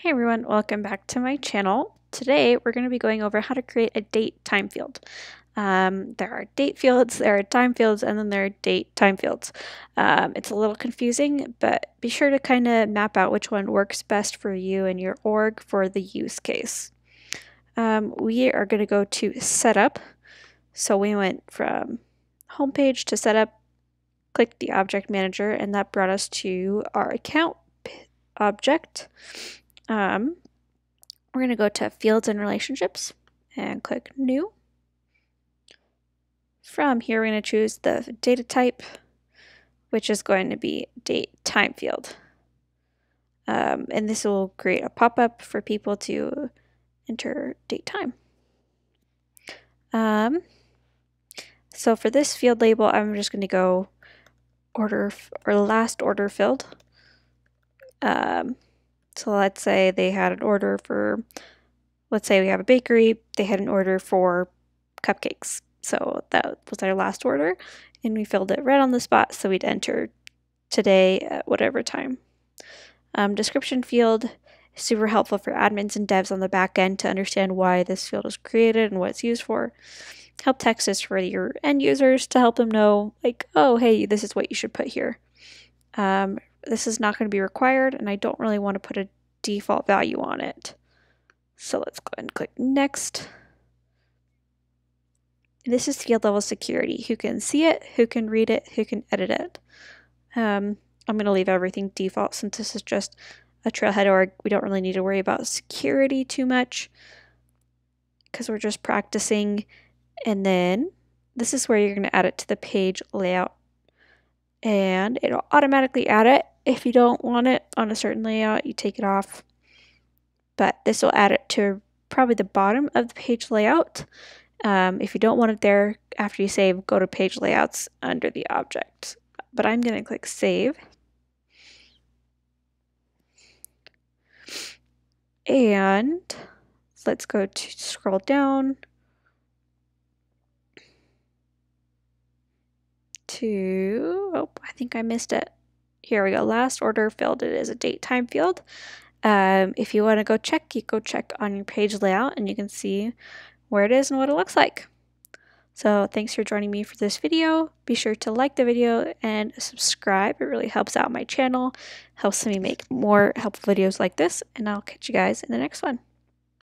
Hey everyone, welcome back to my channel. Today we're going to be going over how to create a date time field. There are date fields, there are time fields, and then there are date time fields. It's a little confusing, but be sure to kind of map out which one works best for you and your org for the use case. We are going to go to setup. So we went from homepage to setup, clicked the object manager, and that brought us to our account object. We're going to go to fields and relationships and click new. From here, we're going to choose the data type, which is going to be date time field. And this will create a pop-up for people to enter date time. So for this field label, I'm just going to go order or last order filled. So let's say they had an order for, let's say we have a bakery, they had an order for cupcakes. So that was our last order and we filled it right on the spot. So we'd enter today at whatever time. Description field is super helpful for admins and devs on the back end to understand why this field was created and what it's used for. Help text is for your end users to help them know, like, oh, hey, this is what you should put here. This is not going to be required, and I don't really want to put a default value on it. So let's go ahead and click next. This is field level security. Who can see it, who can read it, who can edit it. I'm going to leave everything default since this is just a Trailhead org. We don't really need to worry about security too much because we're just practicing. And then this is where you're going to add it to the page layout. And it'll automatically add it. If you don't want it on a certain layout, you take it off. But this will add it to probably the bottom of the page layout. If you don't want it there, after you save, go to page layouts under the object. But I'm going to click save. And let's go to scroll down to, oh, I think I missed it. Here we go. Last order filled. It is a date time field. If you want to go check, you go check on your page layout and you can see where it is and what it looks like. So thanks for joining me for this video. Be sure to like the video and subscribe. It really helps out my channel, helps me make more helpful videos like this, and I'll catch you guys in the next one.